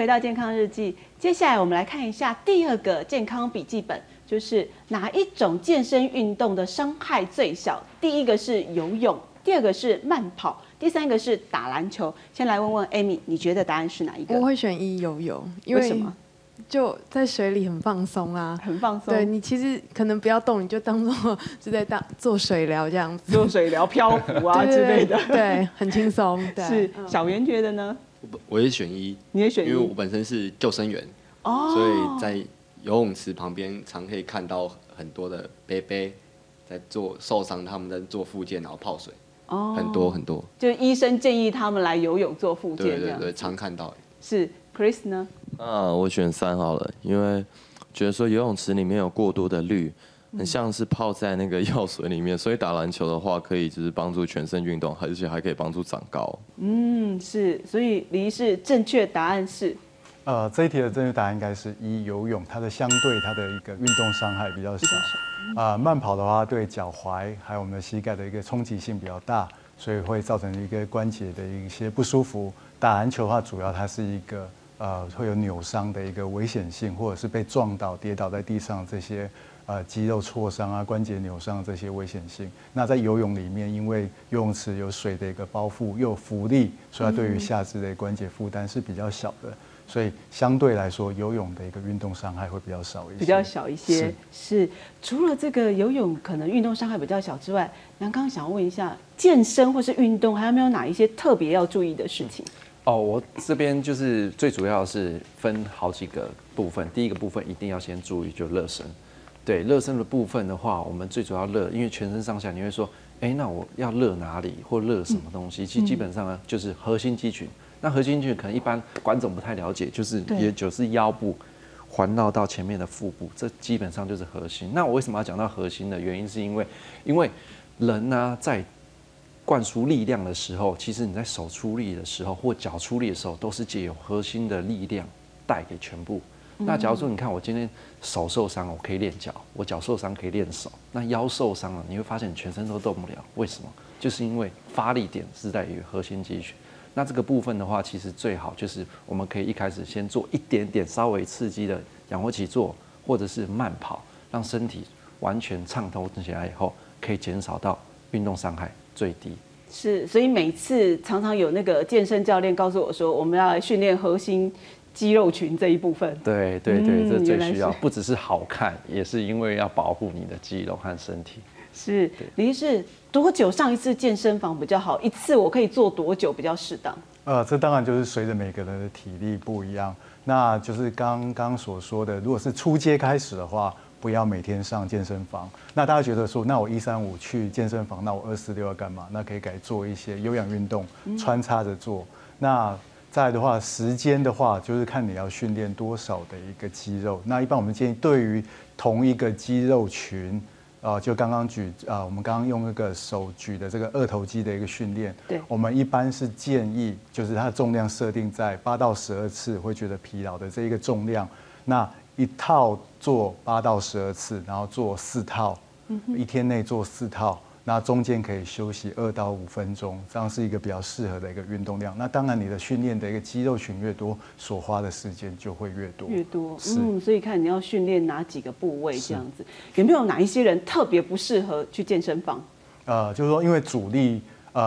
回到健康日记，接下来我们来看一下第二个健康笔记本，就是哪一种健身运动的伤害最小？第一个是游泳，第二个是慢跑，第三个是打篮球。先来问问 Amy， 你觉得答案是哪一个？我会选一游泳，因为什么？ 就在水里很放松啊，很放松。对你其实可能不要动，你就当做是在做水疗这样子，做水疗漂浮啊之类的，对，很轻松。对，是小袁觉得呢？我也选一，你也选一，因为我本身是救生员，哦，所以在游泳池旁边常可以看到很多的伯伯在做受伤，他们在做复健，然后泡水，哦，很多很多。就医生建议他们来游泳做复健，对对对，常看到。是 Chris 呢？ 啊，我选3好了，因为觉得说游泳池里面有过多的氯，很像是泡在那个药水里面，所以打篮球的话可以就是帮助全身运动，而且还可以帮助长高。嗯，是，所以李医师正确答案是，这一题的正确答案应该是一游泳，它的相对它的一个运动伤害比较小。慢跑的话对脚踝还有我们的膝盖的一个冲击性比较大，所以会造成一个关节的一些不舒服。打篮球的话，主要它是一个。 会有扭伤的一个危险性，或者是被撞倒、跌倒在地上这些肌肉挫伤啊、关节扭伤这些危险性。那在游泳里面，因为游泳池有水的一个包覆，又有浮力，所以它对于下肢的关节负担是比较小的。所以相对来说，游泳的一个运动伤害会比较少一些。比较小一些是。除了这个游泳可能运动伤害比较小之外，南刚想问一下，健身或是运动还有没有哪一些特别要注意的事情？ 哦，我这边就是最主要是分好几个部分。第一个部分一定要先注意，就热身。对，热身的部分的话，我们最主要热，因为全身上下你会说，哎，那我要热哪里或热什么东西？其实基本上呢，就是核心肌群。那核心肌群可能一般观众不太了解，就是也就是腰部环绕到前面的腹部，这基本上就是核心。那我为什么要讲到核心的原因，是因为人呢在 灌输力量的时候，其实你在手出力的时候或脚出力的时候，都是借由核心的力量带给全部。那假如说你看我今天手受伤，我可以练脚；我脚受伤可以练手。那腰受伤了，你会发现你全身都动不了。为什么？就是因为发力点是在于核心肌群。那这个部分的话，其实最好就是我们可以一开始先做一点点稍微刺激的仰卧起坐，或者是慢跑，让身体完全畅通起来以后，可以减少到运动伤害。 最低是，所以每次常常有那个健身教练告诉我说，我们要来训练核心肌肉群这一部分。对对对，这最需要，不只是好看，也是因为要保护你的肌肉和身体。是，李医师，多久上一次健身房比较好？一次我可以做多久比较适当？这当然就是随着每个人的体力不一样，那就是刚刚所说的，如果是初阶开始的话。 不要每天上健身房。那大家觉得说，那我1、3、5去健身房，那我2、4、6要干嘛？那可以改做一些有氧运动，穿插着做。那再来的话，时间的话，就是看你要训练多少的一个肌肉。那一般我们建议，对于同一个肌肉群，就刚刚举我们刚刚用那个手举的这个二头肌的一个训练，对，我们一般是建议，就是它的重量设定在8到12次，会觉得疲劳的这一个重量。那 一套做8到12次，然后做4套，一天内做4套，那中间可以休息2到5分钟，这样是一个比较适合的一个运动量。那当然，你的训练的一个肌肉群越多，所花的时间就会越多。越多，嗯，所以看你要训练哪几个部位这样子。有没有哪一些人特别不适合去健身房？就是说因为阻力。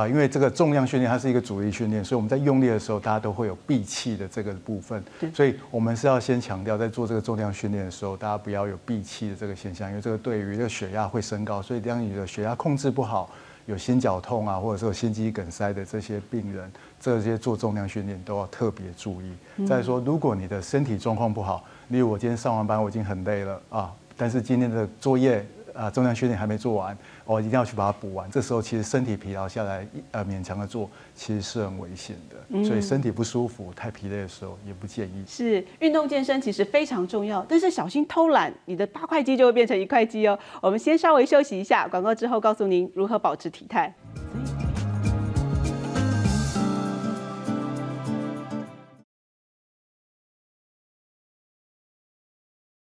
因为这个重量训练它是一个阻力训练，所以我们在用力的时候，大家都会有闭气的这个部分。所以我们是要先强调，在做这个重量训练的时候，大家不要有闭气的这个现象，因为这个对于这个血压会升高，所以当你的血压控制不好，有心绞痛啊，或者是有心肌梗塞的这些病人，这些做重量训练都要特别注意。再说，如果你的身体状况不好，例如我今天上完班我已经很累了啊，但是今天的作业。 重量训练还没做完，我一定要去把它补完。这时候其实身体疲劳下来，勉强的做，其实是很危险的。所以身体不舒服、太疲累的时候也不建议。是运动健身其实非常重要，但是小心偷懒，你的8块肌就会变成1块肌哦。我们先稍微休息一下，广告之后告诉您如何保持体态。